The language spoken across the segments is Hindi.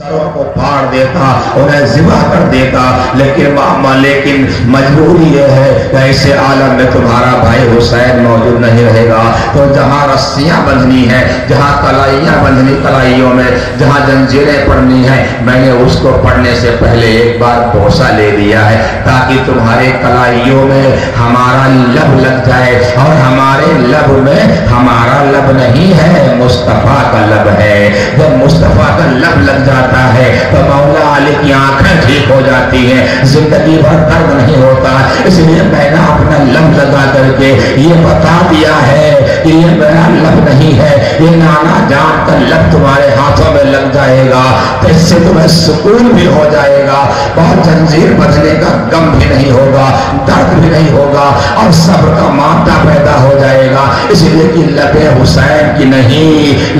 सरों को फाड़ देता, उन्हें जिबा कर देता, लेकिन मजबूरी यह है ऐसे आलम में तुम्हारा भाई हुसैन मौजूद नहीं रहेगा। तो जहाँ रस्सियाँ बंधनी है, जहाँ कलाइयाँ बंधनी, कलाइयों में जहाँ जंजीरें पड़नी है, मैंने उसको पढ़ने से पहले एक बार भरोसा ले दिया है ताकि तुम्हारे कलाइयों में हमारा लब लग जाए। और हमारे लब में हमारा लब नहीं है, मुस्तफ़ा का लब है। जब मुस्तफ़ा का लब लग जाए है तो मौला अली की आंखें ठीक हो जाती है, जिंदगी भर दर्द नहीं होता। इसलिए मैंने अपना लब लगा करके ये बता दिया है कि ये मेरा लब नहीं है, ये नाना जान का लब तुम्हारे हाथों में लग जाएगा तो इससे तुम्हें सुकून भी हो जाएगा, बहुत जंजीर बंधने का गम भी नहीं होगा, दर्द भी नहीं होगा और सब्र का मादा पैदा हो जाएगा। इसलिए कि लबे हुसैन की नहीं,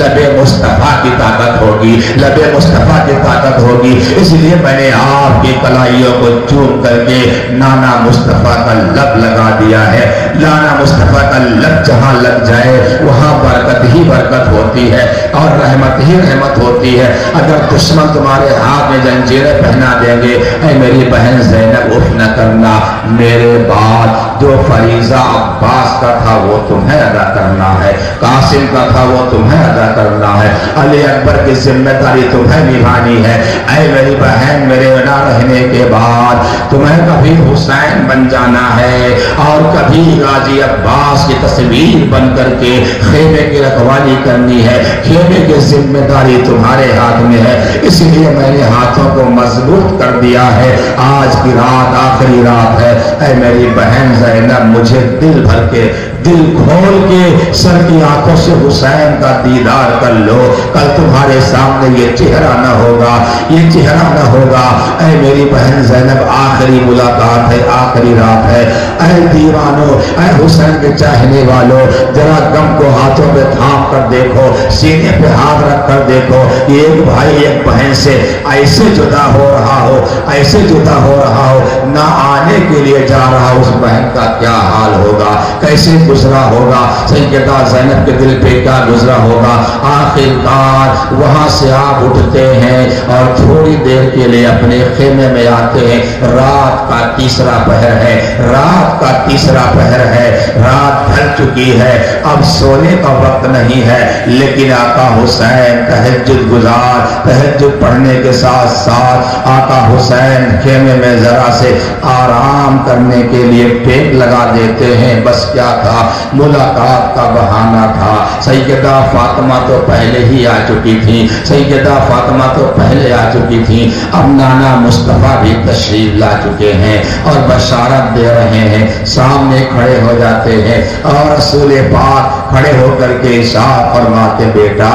लबे मुस्तफ़ा की ताकत होगी, लबे मुस्तफ़ा की ताकत होगी। इसलिए मैंने आपकी कलाइयों को चूम करके नाना मुस्तफ़ा का लब लगा दिया है। नाना मुस्तफ़ा का लब जहाँ लग जाए वहाँ बरकत ही बरकत होती है और रहमत ही रहमत होती है। अगर दुश्मन तुम्हारे हाथ में जंजीरें पहना देंगे, ऐ मेरी बहन ज़ैनब उफ न करना, मेरे बाद जो फरीज़ा अब्बास का था वो तुम्हें अदा करना है, कासिम का था वो तुम्हें अदा करना है, अली अकबर की जिम्मेदारी तुम्हें निभानी है। ऐ मेरी बहन, मेरे ना रहने के बाद तुम्हें कभी हुसैन बन जाना है और कभी गाजी अब्बास की तस्वीर बन करके खेमे की रखवाली करनी है। खेमे की जिम्मेदारी तुम्हारे हाथ में है। इसलिए मैंने हाथों को मजबूत कर दिया है। आज की रात आखिरी रात है। ऐ मेरी बहन ज़ैनब, मुझे दिल भर के, दिल खोल के, सर की आंखों से हुसैन का दीदार कर लो। कल तुम्हारे सामने ये चेहरा ना होगा, ये चेहरा ना होगा। ऐ मेरी बहन ज़ैनब, आखिरी मुलाकात है, आखिरी रात है। ऐ दीवानो, ऐ हुसैन के चाहने वालों, जरा गम को हाथों पे थाम कर देखो, सीने पे हाथ रख कर देखो। एक भाई एक बहन से ऐसे जुदा हो रहा हो, ऐसे जुदा हो रहा हो, ना आने के लिए जा रहा उस बहन का क्या हाल होगा, कैसे गुजरा होगा, सैयदा ज़ैनब के दिल पे क्या गुजरा होगा। आखिरकार वहां से आप उठते हैं और थोड़ी देर के लिए अपने खेमे में आते हैं। रात का तीसरा पहर है, रात का तीसरा पहर है, रात ढल चुकी है, अब सोने का वक्त नहीं है। लेकिन आका हुसैन तहज्जुद गुजार, तहज्जुद पढ़ने के साथ साथ आका हुसैन खेमे में जरा से आराम करने के लिए टेक लगा देते हैं। बस क्या था, मुलाकात का बहाना था। सैयदा फातिमा तो पहले ही आ चुकी थी, सैयदा फातिमा तो पहले आ चुकी थी। अब नाना मुस्तफ़ा भी तशरीफ ला चुके हैं और बशारत दे रहे हैं। सामने खड़े हो जाते हैं और रसूल पाक खड़े होकर के इशारा फरमाते, बेटा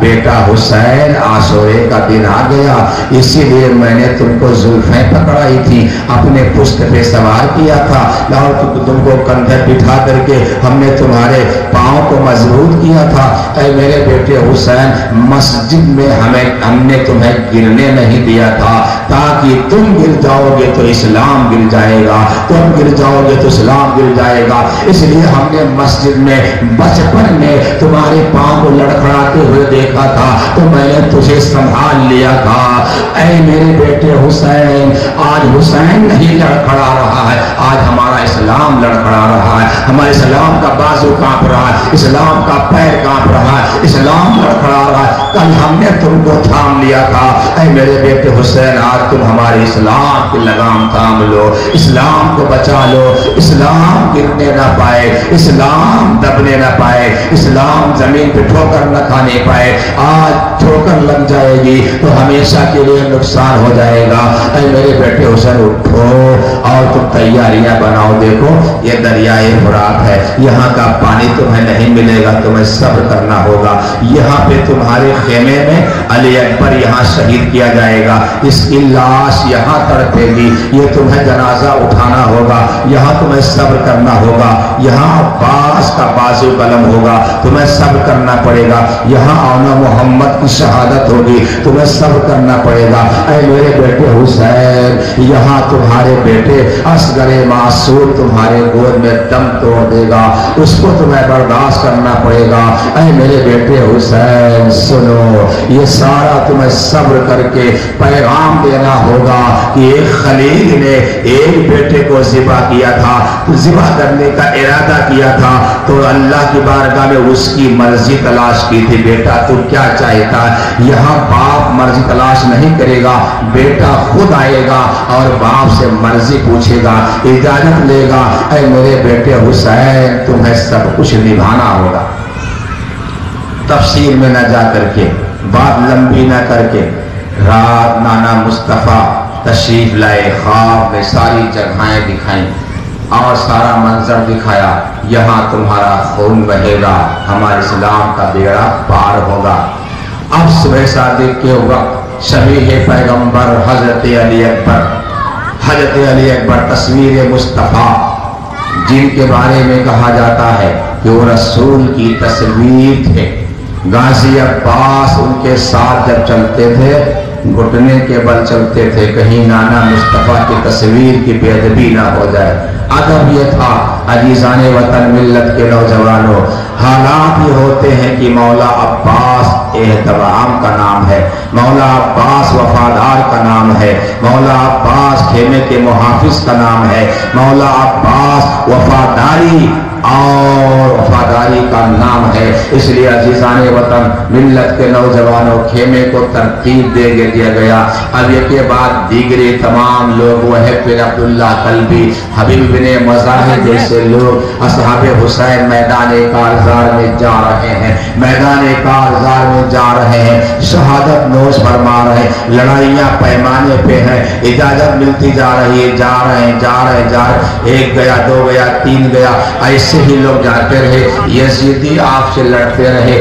बेटा हुसैन, आशूरे का दिन आ गया, इसीलिए मैंने तुमको जुल्फें पकड़ाई थी, अपने पुश्त पे सवार किया था और तुमको कंधे बिठा करके हमने तुम्हारे पाँव को मजबूत किया था। ऐ मेरे बेटे हुसैन, मस्जिद में हमने तुम्हें गिरने नहीं दिया था ताकि तुम गिर जाओगे तो इस्लाम गिर जाएगा, तुम गिर जाओगे तो इस्लाम गिर जाएगा। इसलिए हमने मस्जिद में बचपन में तुम्हारे पाँव को लड़खड़ाते हुए देखा था तो मैंने तुझे संभाल लिया था। ऐ मेरे बेटे हुसैन, आज हुसैन नहीं लड़खड़ा रहा है, आज हमारा इस्लाम लड़खड़ा रहा है, हमारे इस्लाम का बाजू काँप रहा है, इस्लाम का पैर काँप रहा है, इस्लाम लड़खड़ा रहा है। कल हमने तुमको थाम लिया था। ऐ मेरे बेटे हुसैन, आज तुम हमारे इस्लाम की लगाम थाम लो, इस्लाम को बचा लो, इस्लाम गिरने ना पाए, इस्लाम दबने ना पाए, इस्लाम जमीन पे ठोकर न खाने पाए। आज ठोकर लग जाएगी तो हमेशा के लिए नुकसान हो जाएगा। ऐ मेरे बेटे हुसैन, उठो और तुम तैयारियां बनाओ। देखो ये दरियाए फुरात है, यहाँ का पानी तुम्हें नहीं मिलेगा, तुम्हें सब्र करना होगा। यहाँ पे तुम्हारे खेमे में अली अकबर यहाँ शहीद किया जाएगा, इसकी लाश यहाँ तड़पेगी, ये तुम्हें जनाजा उठाना होगा, यहाँ तुम्हें सब्र करना होगा, यहाँ अब्बास का बाजू कलम होगा, तुम्हें सब्र करना पड़ेगा, यहाँ आना मोहम्मद की शहादत होगी, तुम्हें सब्र करना पड़ेगा। ऐ मेरे बेटे हुसैन, यहाँ तुम्हारे बेटे असगरे मासूम तुम्हारे गोद में दम तोड़ देगा, उसको तुम्हें बर्दाश्त करना पड़ेगा। ऐ मेरे बेटे हुसैन सुनो, ये सारा तुम्हें सब्र करके पैगाम देना होगा कि एक खलील ने एक बेटे को ज़िबा किया था, ज़िबा करने का इरादा किया था, तो अल्लाह की बारगाह में उसकी मर्जी तलाश की थी। बेटा तू क्या चाहता? यहाँ बाप मर्जी तलाश नहीं करेगा, बेटा खुद आएगा और बाप से मर्जी पूछेगा, इजाजत लेगा। ऐ मेरे बेटे हुसैन, तुम्हें सब कुछ निभाना होगा। तफसीर में न जा करके, बात लंबी न करके, रात नाना मुस्तफ़ा तशरीफ लाए, ख्वाब में सारी जगहें दिखाई और सारा मंजर दिखाया। यहाँ तुम्हारा खून बहेगा, हमारे इस्लाम का बेड़ा पार होगा। अब सुबह सादिक के वक्त शबीह पैगंबर हजरत अली अकबर तस्वीर मुस्तफ़ा, जिनके बारे में कहा जाता है कि वो रसूल की तस्वीर थे। गाजी अब्बास उनके साथ जब चलते थे, घुटने के बल चलते थे, कहीं नाना मुस्तफ़ा की तस्वीर की बेअदबी ना हो जाए। अदब यह था, अजीज़ाने वतन मिल्लत के नौजवानों, हालात ये होते हैं कि मौला अब्बास एहतमाम का नाम है, मौला अब्बास वफादार का नाम है, मौला अब्बास खेमे के मुहाफिज का नाम है, मौला अब्बास वफादारी और वफादारी का नाम है। इसलिए अजीज़ाने वतन मिल्लत के नौजवानों, खेमे को तरतीब दे दिया गया। अब इसके बाद दीगरे तमाम लोग, वह फिर अब्दुल्ला कल्बी, हबीब बिन मज़ाहिर जैसे लोग असहाबे हुसैन मैदान कारज़ार में जा रहे हैं, शहादत नोश फरमा रहे हैं, लड़ाइयाँ पैमाने पे हैं, इजाज़त मिलती जा रही है, जा रहे, एक गया, दो गया, तीन गया, ऐसे ही लोग जाते रहे। यजीदी आपसे लड़ते रहे,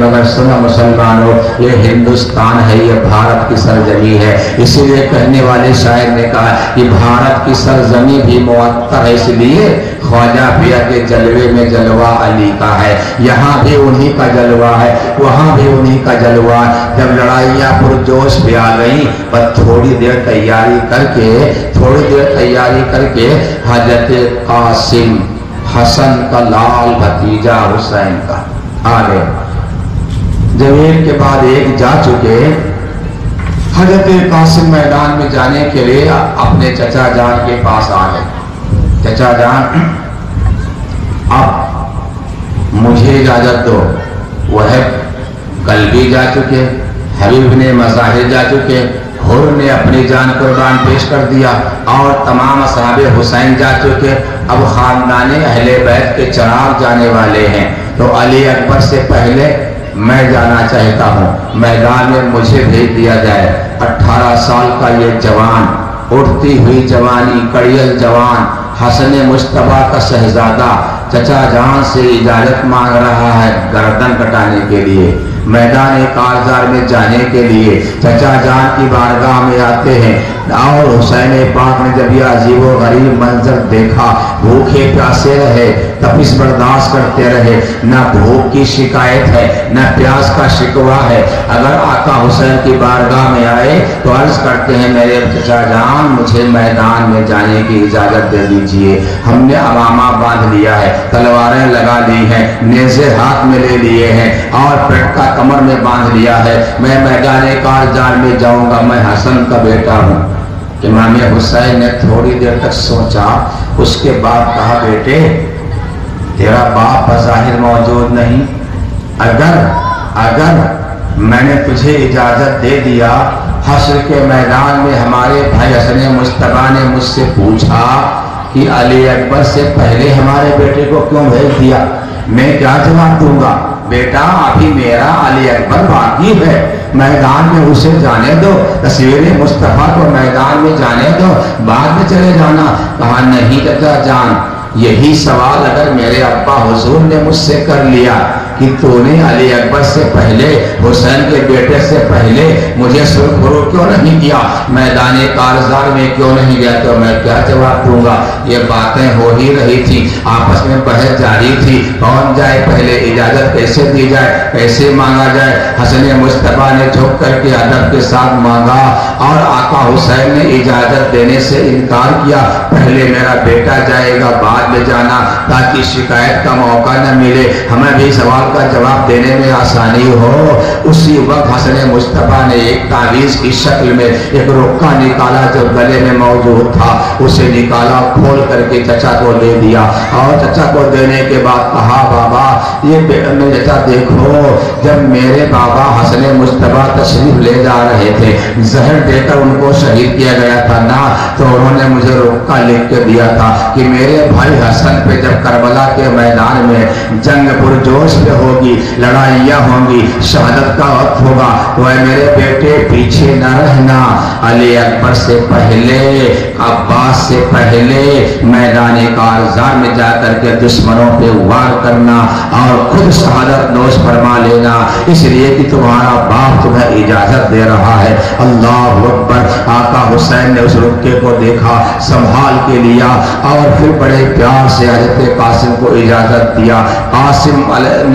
मगर सुना मुसलमानों, ये हिंदुस्तान है, ये भारत की सरजमी है। इसीलिए कहने वाले शायर ने कहा कि भारत की सरजमी भी मुअत्तर है, इसलिए ख्वाजा पिया के जलवे में जलवा अली का है। यहाँ भी उन्हीं का जलवा है, वहाँ भी उन्हीं का जलवा है। जब लड़ाइयाँ पुरजोश पे आ गई, पर थोड़ी देर तैयारी करके हजरत कासिम, हसन का लाल भतीजा हुसैन का, आ गए। जब एक के बाद एक जा चुके, हजरत कासिम मैदान में जाने के लिए अपने चचा जान के पास आ गए। चचा जान, अब मुझे इजाजत दो, वह कल भी जा चुके, हबीब ने मज़ाहिर जा चुके, हुर ने अपनी जान कुर्बान पेश कर दिया और तमाम असहाबे हुसैन जा चुके, अब ख़ानदाने अहले बैत के चराग जाने वाले हैं, तो अली अकबर से पहले मैं जाना चाहता हूँ, मैदान में मुझे भेज दिया जाए। 18 साल का ये जवान, उठती हुई जवानी, कड़ियल जवान, हसन मुस्तफ़ा का शहजादा, चचा जान से इजाज़त मांग रहा है गर्दन कटाने के लिए। मैदान कारज़ार में जाने के लिए चचा जान की बारगाह में आते हैं और हुसैन पाक ने जब यह अजीबो गरीब मंजर देखा, भूखे प्यासे रहे, तपिश बर्दाश्त करते रहे, ना भूख की शिकायत है, ना प्यास का शिकवा है। अगर आका हुसैन की बारगाह में आए तो अर्ज करते हैं, मेरे चचा जान, मुझे मैदान में जाने की इजाज़त दे दीजिए, हमने अमामा बांध लिया है, तलवारें लगा ली हैं, नेज़े हाथ में ले लिए हैं और पेट का कमर में बांध लिया है, मैं मैदान कारज़ार में जाऊंगा, मैं हसन का बेटा हूँ। इमाम हुसैन ने थोड़ी देर तक सोचा, उसके बाद कहा, बेटे तेरा बाप बज़ाहिर मौजूद नहीं, अगर मैंने तुझे इजाज़त दे दिया, हश्र के मैदान में हमारे भाई हसन मुस्तफ़ा ने मुझसे पूछा कि अली अकबर से पहले हमारे बेटे को क्यों भेज दिया, मैं क्या जवाब दूंगा? बेटा अभी मेरा अली अकबर बाकी है, मैदान में उसे जाने दो, तस्वीर मुस्तफ़ा को मैदान में जाने दो, बाद में चले जाना। कहा, नहीं चचा जान, यही सवाल अगर मेरे अब्बा हुजूर ने मुझसे कर लिया कि तूने अली अकबर से पहले, हुसैन के बेटे से पहले मुझे सुरखरू क्यों नहीं दिया, मैदाने कारजार में क्यों नहीं गया, तो मैं क्या जवाब दूंगा। ये बातें हो ही रही थी, आपस में बहस जारी थी, कौन जाए पहले, इजाजत कैसे दी जाए, कैसे मांगा जाए। हसन मुस्तफ़ा ने झुक करके अदब के साथ मांगा और आका हुसैन ने इजाजत देने से इनकार किया। पहले मेरा बेटा जाएगा, बाद में जाना, ताकि शिकायत का मौका न मिले, हमें भी सवाल का जवाब देने में आसानी हो। उसी वक्त हसन मुस्तफ़ा ने एक तावीज़ की शक्ल में एक रुक्का निकाला जो गले में मौजूद था, उसे निकाला, खोल करके चचा को दे दिया और चचा को देने के बाद कहा, बाबा ये चचा देखो, जब मेरे बाबा हसन मुस्तफ़ा तशरीफ ले जा रहे थे, जहर देकर उनको शहीद किया गया था ना, तो उन्होंने मुझे रुक्का लिख के दिया था कि मेरे भाई हसन पे जब करबला के मैदान में जंग पुरजोश होगी, लड़ाइयाँ होंगी, शहादत का वक्त होगा, वह मेरे बेटे पीछे न रहना, अली अकबर से पहले, अब्बास से पहले मैदाने कारज़ार में जाकर के दुश्मनों पे वार करना और खुद शहादत नोश फरमा लेना, इसलिए कि तुम्हारा बाप तुम्हें इजाजत दे रहा है। अल्लाह अकबर। आका हुसैन ने उस रुक्के को देखा, संभाल के लिया और फिर बड़े प्यार से हजरत कासिम को इजाजत दिया। कासिम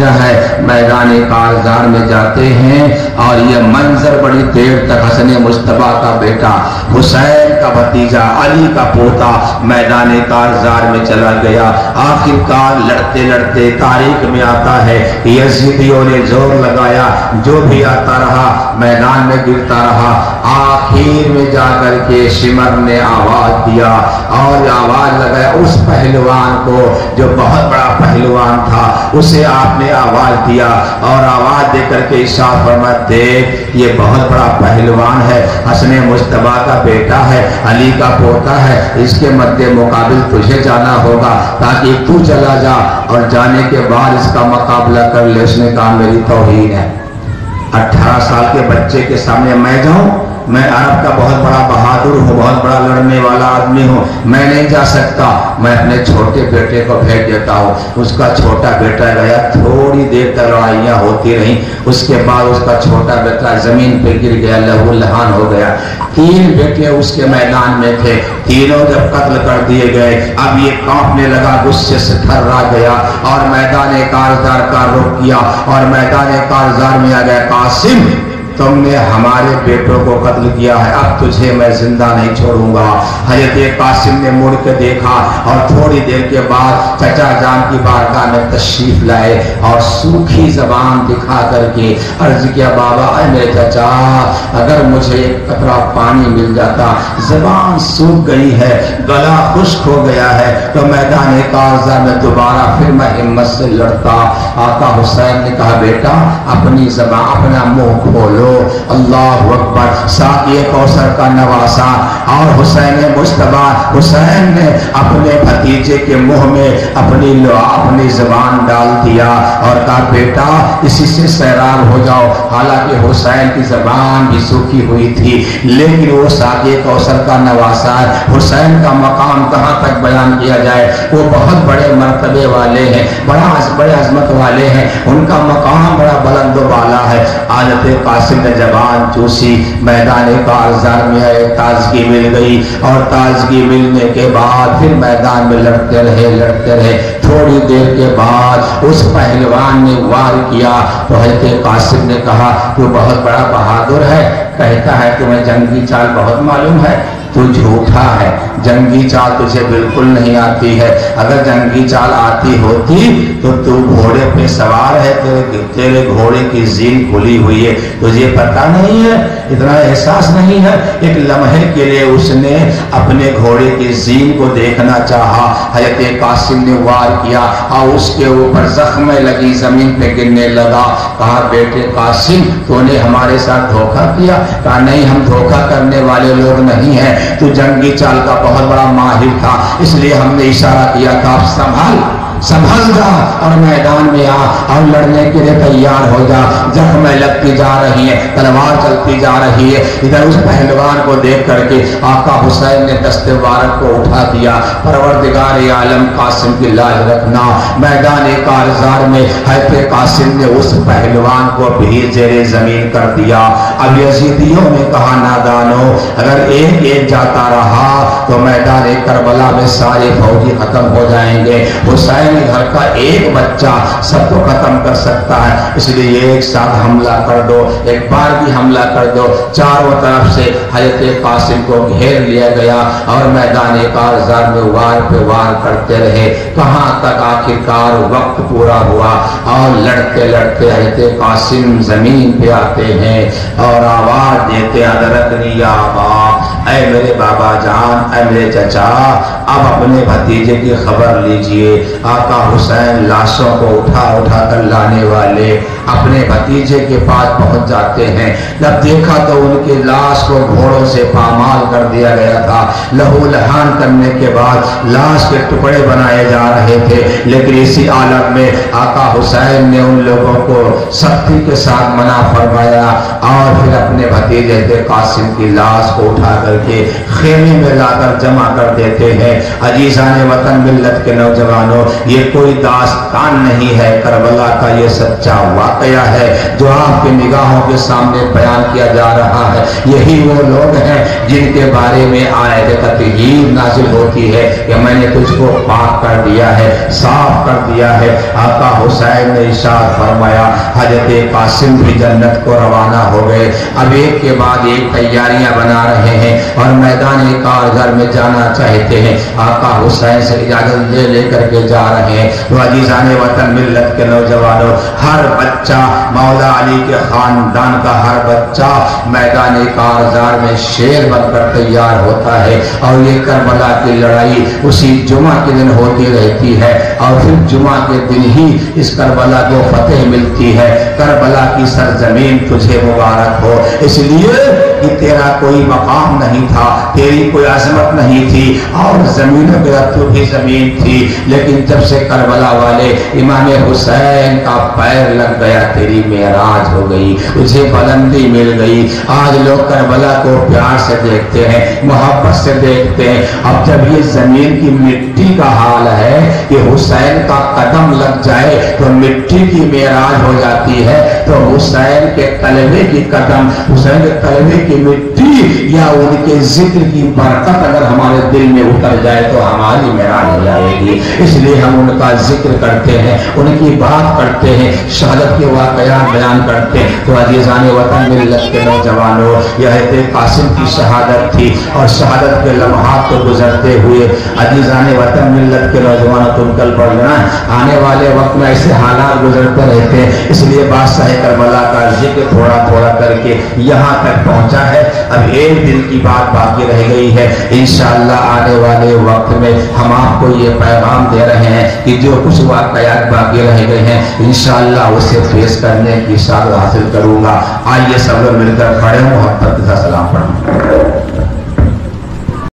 है मैदान कारज़ार में जाते हैं और यह मंजर बड़ी देर तक हसन मुस्तफ़ा का बेटा, हुसैन का भतीजा, अली का पोता मैदान कारज़ार में चला गया। आखिरकार लड़ते लड़ते तारीख में आता है, यज़ीदियों ने जोर लगाया, जो भी आता रहा मैदान में गिरता रहा, आखिर में जाकर के शिमर ने आवाज दिया और आवाज लगाया उस पहलवान को जो बहुत बड़ा पहलवान था, उसे आपने आवाज दिया और आवाज देकर के इशारा फरमाया, देख ये बहुत बड़ा पहलवान है, हसन मुस्तफ़ा का बेटा है, अली का पोता है, इसके मद्दे मुकाबिल तुझे जाना होगा ताकि तू चला जा और जाने के बाद इसका मुकाबला कर ले। उसने कहा मेरी तौहीन है, 18 साल के बच्चे के सामने मैं जाऊं, मैं अरब का बहुत बड़ा बहादुर हूँ, बहुत बड़ा लड़ने वाला आदमी हूँ, मैं नहीं जा सकता, मैं अपने छोटे बेटे को भेज देता हूँ। उसका छोटा बेटा गया, थोड़ी देर तक लड़ाइयाँ होती रहीं, उसके बाद उसका छोटा बेटा जमीन पर गिर गया, लहूलहान हो गया। 3 बेटे उसके मैदान में थे, तीनों जब कत्ल कर दिए गए, अब ये कांपने लगा, गुस्से से थर्रा गया और मैदान कारज़ार का रुख किया और मैदान कारज़ार में आ गया, कासिम तुमने हमारे बेटों को कत्ल किया है, अब तुझे मैं जिंदा नहीं छोड़ूंगा। हजरत कासिम ने मुड़ के देखा और थोड़ी देर के बाद चचा जान की बारगाह में तशरीफ लाए और सूखी जबान दिखा करके अर्ज किया, बाबा अरे मेरे चचा, अगर मुझे एक कतरा पानी मिल जाता, जबान सूख गई है, गला खुश्क हो गया है, तो मैदान कारज़ार में दोबारा फिर मैं हिम्मत से लड़ता। आका हुसैन ने कहा, बेटा अपनी जबान, अपना मुँह खोलो। अल्लाह अकबर। साक़िए कौसर का नवासा और हुसैन मुस्तफ़ा, हुसैन ने अपने भतीजे के मुंह में अपनी ज़बान डाल दिया और कहा, बेटा इसी से सैराब हो जाओ। हालांकि हुसैन की ज़बान भी सूखी हुई थी, लेकिन वो साक़िए कौसर का नवासा। हुसैन का मकाम कहाँ तक बयान किया जाए, वो बहुत बड़े मरतबे वाले हैं, बड़े अजमत वाले हैं, उनका मकाम बड़ा बुलंद वाला है। आदत कासिम ने जबान चूसी, मैदान कारज़ार में आए, ताजगी मिल गई और ताजगी मिलने के बाद फिर मैदान में लड़ते रहे। थोड़ी देर के बाद उस पहलवान ने वार किया तो हजरत कासिम ने कहा, तू बहुत बड़ा बहादुर है, कहता है तुम्हें जंगी चाल बहुत मालूम है, तू झूठा है, जंगी चाल तुझे बिल्कुल नहीं आती है, अगर जंगी चाल आती होती तो तू घोड़े पे सवार है, तेरे घोड़े की जीन खुली हुई है, तुझे पता नहीं है, इतना एहसास नहीं है। एक लम्हे के लिए उसने अपने घोड़े की जीन को देखना चाहा, हजरत कासिम ने वार किया और उसके ऊपर जख्में लगी, जमीन पे गिरने लगा। कहा, बेटे कासिम तूने हमारे साथ धोखा किया। कहा, नहीं, हम धोखा करने वाले लोग नहीं है, तू जंगी चाल का बहुत बड़ा माहिर था, इसलिए हमने इशारा किया था, आप संभाल, संभल जा और मैदान में आ और लड़ने के लिए तैयार हो जा। जख्में लगती जा रही है, तलवार चलती जा रही है। इधर उस पहलवान को देख करके आका हुसैन ने दस्ते वारक को उठा दिया। परवरदिगार आलम कासिम की लाज रखना, मैदान कारज़ार में हैफ़े कासिम ने उस पहलवान को भी जेरे जमीन कर दिया। अब यजीदियों ने कहा, नादानो, अगर एक एक जाता रहा तो मैदान करबला में सारे फौजी खत्म हो जाएंगे। हुसैन घर का एक बच्चा सबको खत्म कर सकता है, इसलिए एक साथ हमला कर दो। एक बार भी हमला कर दो। चारों तरफ से हजरत कासिम को घेर लिया गया और मैदान कारज़ार में वार पे वार करते रहे। कहां तक आखिरकार वक्त पूरा हुआ और लड़ते लड़ते हजरत कासिम जमीन पे आते हैं और आवाज देते, अदरकनी या बाबा, ऐ मेरे बाबा जान, ऐ मेरे चचा, अब अपने भतीजे की खबर लीजिए। आका हुसैन लाशों को उठा उठा कर लाने वाले अपने भतीजे के पास पहुंच जाते हैं। जब देखा तो उनकी लाश को घोड़ों से पामाल कर दिया गया था। लहू लहान करने के बाद लाश के टुकड़े बनाए जा रहे थे, लेकिन इसी आलम में आका हुसैन ने उन लोगों को सख्ती के साथ मना फरमाया और फिर अपने भतीजे कासिम की लाश को उठा करके खेमे में लाकर जमा कर देते हैं। अजीज़ान वतन मिल्लत के नौजवानों, ये कोई दास्तान नहीं है, करबला का ये सच्चा वाकया है जो आपकी निगाहों के सामने बयान किया जा रहा है। यही वो लोग हैं जिनके बारे में आयत ततहीर नाजिल होती है कि मैंने तुझको पाक कर दिया है, साफ कर दिया है। आका हुसैन ने इशारा फरमाया, हजरत कासिम भी जन्नत को रवाना हो गए। अब एक के बाद एक तैयारियां बना रहे हैं और मैदान कारज़ार में जाना चाहते हैं। आका हुसैन से इजाजत ले लेकर के जा रहे हैं। अजीज़ान वतन मिल्लत के नौजवानों, हर बच्चा मौला अली के खानदान का हर बच्चा मैदान कारज़ार में शेर बनकर तैयार होता है और ये करबला की लड़ाई उसी जुमा के दिन होती रहती है और फिर जुमा के दिन ही इस करबला को फतेह मिलती है। करबला की सरजमीन तुझे मुबारक हो। इसलिए कि तेरा कोई मकाम नहीं था, तेरी कोई अजमत नहीं थी और जमीनों के तू भी जमीन थी, लेकिन जब से करबला वाले इमाम हुसैन का पैर लग गया तेरी मेराज हो गई, तुझे बुलंदी मिल गई। आज लोग करबला को प्यार से देखते हैं, मोहब्बत से देखते हैं। अब जब ये जमीन की मिट्टी का हाल है कि हुसैन का कदम लग जाए तो मिट्टी की मेराज हो जाती है, तो हुसैन के तलवे की कदम, हुसैन के तलवे की मिट्टी या उनके जिक्र की बरकत अगर हमारे दिल में उतर जाए तो हमारी मेराज हो जाएगी। इसलिए हम उनका जिक्र करते हैं, उनकी बात करते हैं, शहादत के वाकयात बयान करते हैं। तो अजीज़ान वतन मिल्लत के नौजवानों, यह हज़रत कासिम की शहादत थी और शहादत के लम्हात को गुजरते हुए अजीज़ान वतन मिल्लत के नौजवानों, तुम कल पढ़ लेना, आने वाले वक्त में ऐसे हालात गुजरते रहते हैं। इसलिए बादशाह करबला का जिक्र थोड़ा थोड़ा करके यहाँ तक पहुँचा है। अब एक दिन की बात बाकी रह गई है। इंशाअल्लाह आने वाले वक्त में हम आपको ये पैगाम दे रहे हैं कि जो कुछ वाकयात बाकी रह गए हैं इंशाअल्लाह उसे फेस करने की शहादत हासिल करूंगा। आइए सब लोग मिलकर खड़े हों, हद तक सलाम पढ़ो।